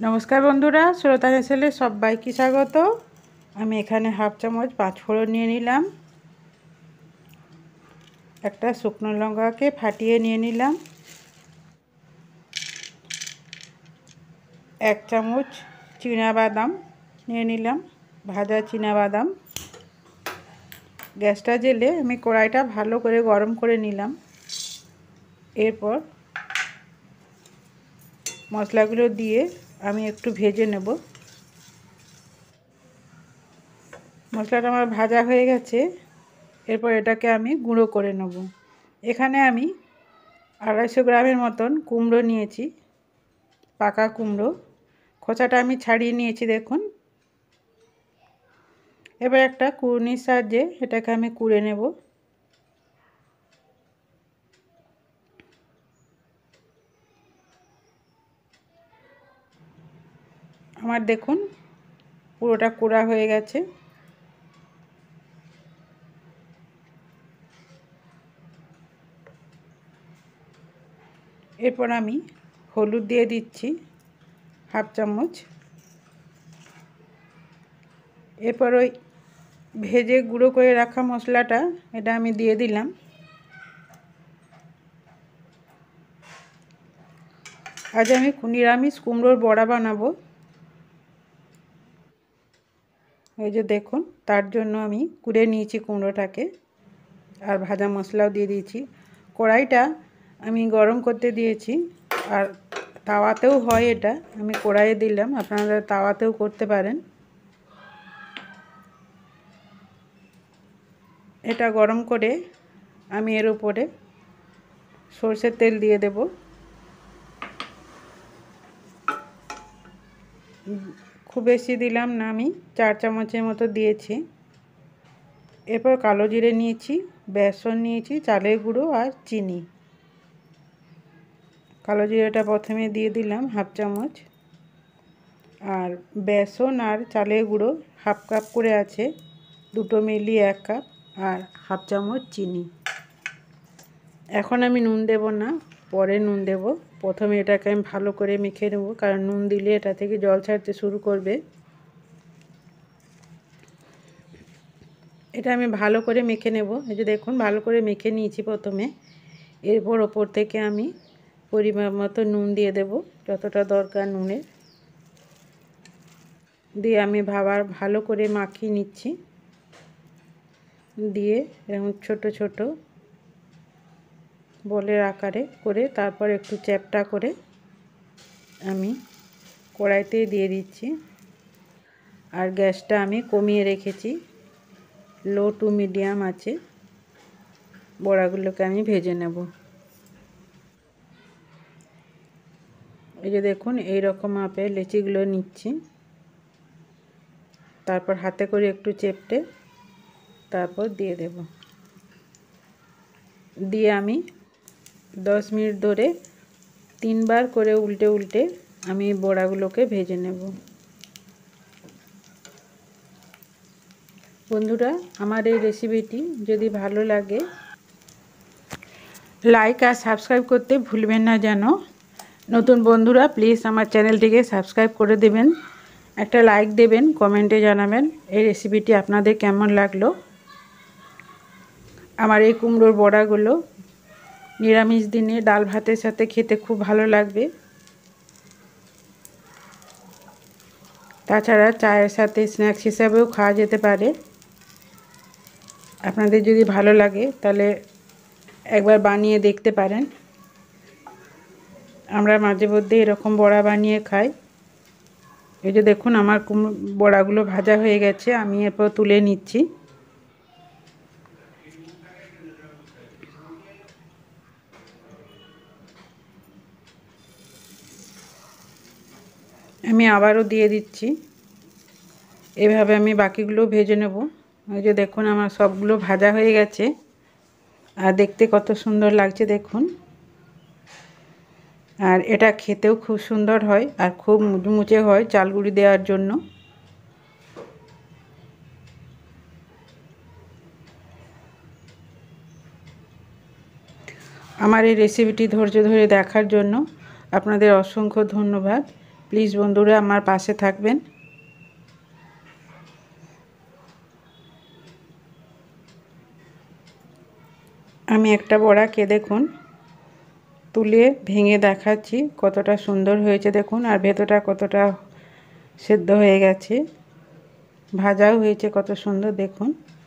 नमस्कार बंधुरा श्रोता चैनेले सबाइके स्वागत। आमी एखाने हाफ चामच पाँचफोड़न निये निलाम, एकटा शुकनो लंकाके फाटिये निये निलाम, एक चामच चीना बादाम निये निलाम, भाजा चीना बादाम। गैसटा जेले आमी कड़ाईटा भालो करे गरम करे निलाम। एरपर मसलागुलो दिये আমি একটু ভেজে নেব। মশলাটা আমার ভাজা হয়ে গেছে, এরপর এটাকে আমি গুঁড়ো করে নেব। এখানে আমি 250 গ্রামের মতন কুমড়ো নিয়েছি, পাকা কুমড়ো, খোসাটা আমি ছাড়িয়ে নিয়েছি দেখুন। এবার একটা কুড়নির সাহায্যে এটাকে আমি কুড়ে নেব। আমার দেখুন পুরোটা কুড়া হয়ে গেছে। এরপর আমি হলুদ দিয়ে দিচ্ছি হাফ চামচ। এরপর ওই ভেজে গুঁড়ো করে রাখা মশলাটা এটা আমি দিয়ে দিলাম। আজ আমি নিরামিষ কুমড়োর বড়া বানাবো। এই যে দেখুন, তার জন্য আমি কুড়ে নিয়েছি কুমড়োটাকে আর ভাজা মশলাও দিয়ে দিয়েছি। কড়াইটা আমি গরম করতে দিয়েছি, আর তাওয়াতেও হয় এটা, আমি কড়াইয়ে দিলাম, আপনারা তাওয়াতেও করতে পারেন। এটা গরম করে আমি এর উপরে সরষের তেল দিয়ে দেব। খুব বেশি দিলাম না, আমি 4 চামচের মতো দিয়েছি। এরপর কালো জিরে নিয়েছি, বেসন নিয়েছি, চালের গুঁড়ো আর চিনি। কালো জিরেটা প্রথমে দিয়ে দিলাম হাফ চামচ, আর বেসন আর চালের গুঁড়ো হাফ কাপ করে আছে, দুটো মিলিয়ে 1 কাপ, আর হাফ চামচ চিনি। এখন আমি নুন দেব না, পরে নুন দেব। প্রথমে এটাকে আমি ভালো করে মেখে নেব, কারণ নুন দিলে এটা থেকে জল ছাড়তে শুরু করবে। এটা আমি ভালো করে মেখে নেব। এই যে দেখুন, ভালো করে মেখে নিয়েছি প্রথমে। এরপর ওপর থেকে আমি পরিমাণ মতো নুন দিয়ে দেব, যতটা দরকার নুনের দিয়ে আমি ভালো করে মাখিয়ে নিচ্ছি। দিয়ে এরকম ছোট ছোট বলের আকারে করে তারপর একটু চ্যাপটা করে আমি কড়াইতে দিয়ে দিচ্ছি। আর গ্যাসটা আমি কমিয়ে রেখেছি, লো টু মিডিয়াম আছে। বড়াগুলোকে আমি ভেজে নেব। এই যে দেখুন, এইরকম মাপে লেচিগুলো নিচ্ছি, তারপর হাতে করে একটু চেপটে তারপর দিয়ে দেব। দিয়ে আমি 10 মিনিট ধরে 3 বার করে উল্টে উল্টে আমি বড়াগুলোকে ভেজে নেব। বন্ধুরা, আমার এই রেসিপিটি যদি ভালো লাগে লাইক আর সাবস্ক্রাইব করতে ভুলবেন না যেন। নতুন বন্ধুরা প্লিজ আমার চ্যানেলটিকে সাবস্ক্রাইব করে দেবেন, একটা লাইক দেবেন, কমেন্টে জানাবেন এই রেসিপিটি আপনাদের কেমন লাগলো। আমার এই কুমড়োর বড়াগুলো নিরামিষ দিনে ডাল ভাতের সাথে খেতে খুব ভালো লাগবে। তাছাড়া চায়ের সাথে স্ন্যাক্স হিসাবেও খাওয়া যেতে পারে। আপনাদের যদি ভালো লাগে তাহলে একবার বানিয়ে দেখতে পারেন। আমরা মাঝে মধ্যে এরকম বড়া বানিয়ে খাই। এই যে দেখুন, আমার কুমড়ো বড়াগুলো ভাজা হয়ে গেছে, আমি এরপর তুলে নিচ্ছি। আমি আবারও দিয়ে দিচ্ছি। এভাবে আমি বাকিগুলো ভেজে নেব। ওই যে দেখুন, আমার সবগুলো ভাজা হয়ে গেছে, আর দেখতে কত সুন্দর লাগছে দেখুন। আর এটা খেতেও খুব সুন্দর হয়, আর খুব মুচমুচে হয় চালগুঁড়ি দেওয়ার জন্য। আমার এই রেসিপিটি ধৈর্য ধরে দেখার জন্য আপনাদের অসংখ্য ধন্যবাদ। প্লিজ বন্ধুরা আমার পাশে থাকবেন। আমি একটা বড়াকে দেখুন তুলে ভেঙে দেখাচ্ছি কতটা সুন্দর হয়েছে দেখুন, আর ভেতরটা কতটা সেদ্ধ হয়ে গেছে, ভাজাও হয়েছে কত সুন্দর দেখুন।